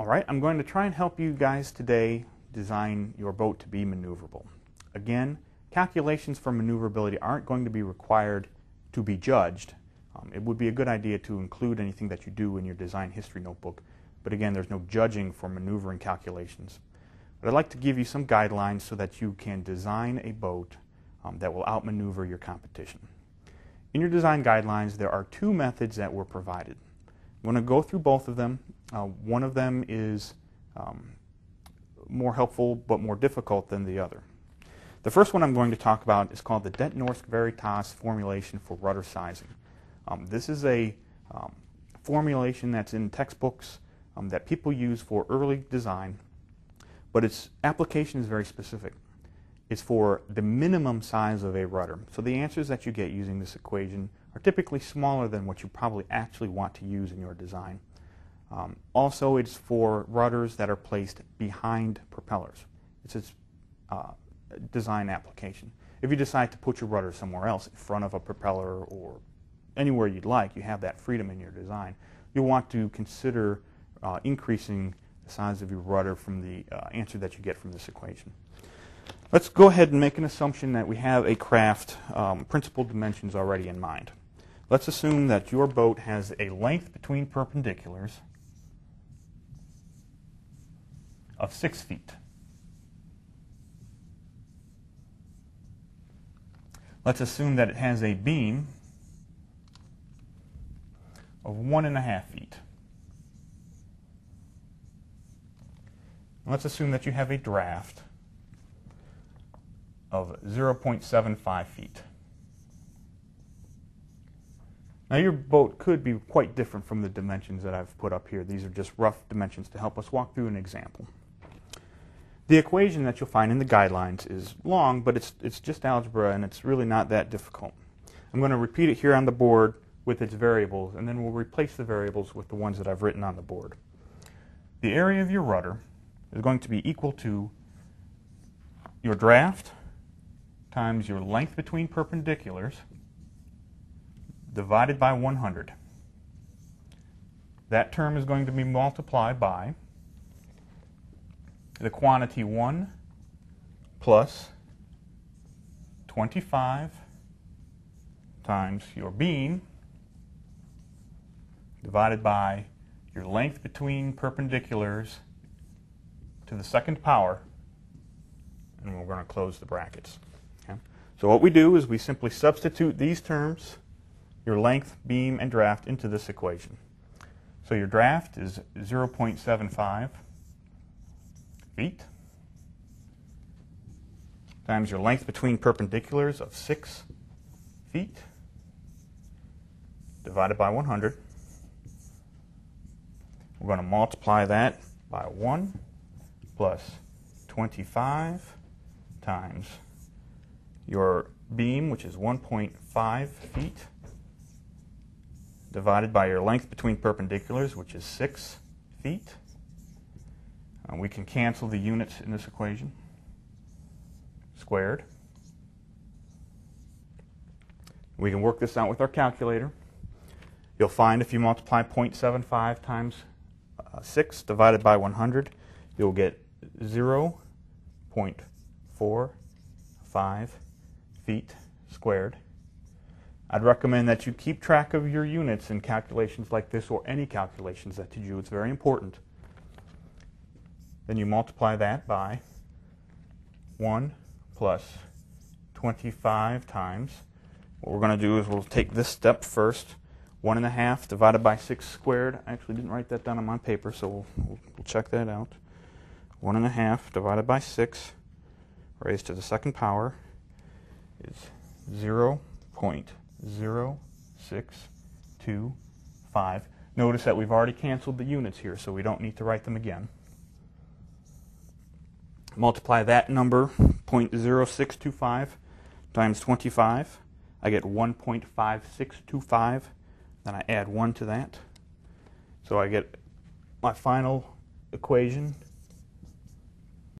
Alright, I'm going to try and help you guys today design your boat to be maneuverable. Again, calculations for maneuverability aren't going to be required to be judged. It would be a good idea to include anything that you do in your design history notebook, but again, there's no judging for maneuvering calculations. But I'd like to give you some guidelines so that you can design a boat that will outmaneuver your competition. In your design guidelines, there are two methods that were provided. I'm going to go through both of them. One of them is more helpful but more difficult than the other. The first one I'm going to talk about is called the Det Norske Veritas formulation for rudder sizing. This is a formulation that's in textbooks that people use for early design, but its application is very specific. It's for the minimum size of a rudder. So the answers that you get using this equation are typically smaller than what you probably actually want to use in your design. Also, it's for rudders that are placed behind propellers. It's its design application. If you decide to put your rudder somewhere else, in front of a propeller or anywhere you'd like, you have that freedom in your design. You'll want to consider increasing the size of your rudder from the answer that you get from this equation. Let's go ahead and make an assumption that we have a craft principal dimensions already in mind. Let's assume that your boat has a length between perpendiculars of 6 feet. Let's assume that it has a beam of 1.5 feet. Let's assume that you have a draft of 0.75 feet. Now your boat could be quite different from the dimensions that I've put up here. These are just rough dimensions to help us walk through an example. The equation that you'll find in the guidelines is long, but it's just algebra and it's really not that difficult. I'm going to repeat it here on the board with its variables, and then we'll replace the variables with the ones that I've written on the board. The area of your rudder is going to be equal to your draft times your length between perpendiculars divided by 100. That term is going to be multiplied by the quantity 1 plus 25 times your beam divided by your length between perpendiculars to the second power, and we're going to close the brackets. Okay? So what we do is we simply substitute these terms, your length, beam, and draft, into this equation. So your draft is 0.75 feet times your length between perpendiculars of 6 feet divided by 100. We're going to multiply that by 1 plus 25 times your beam, which is 1.5 feet, divided by your length between perpendiculars, which is 6 feet. We can cancel the units in this equation, squared. We can work this out with our calculator. You'll find if you multiply 0.75 times 6 divided by 100, you'll get 0.45 feet squared. I'd recommend that you keep track of your units in calculations like this or any calculations that you do. It's very important. Then you multiply that by 1 plus 25 times. What we're going to do is we'll take this step first. 1.5 divided by 6 squared. I actually didn't write that down on my paper, so we'll check that out. 1.5 divided by 6 raised to the second power is 0.0625. Notice that we've already canceled the units here, so we don't need to write them again. Multiply that number, 0.0625 times 25. I get 1.5625. Then I add 1 to that. So I get my final equation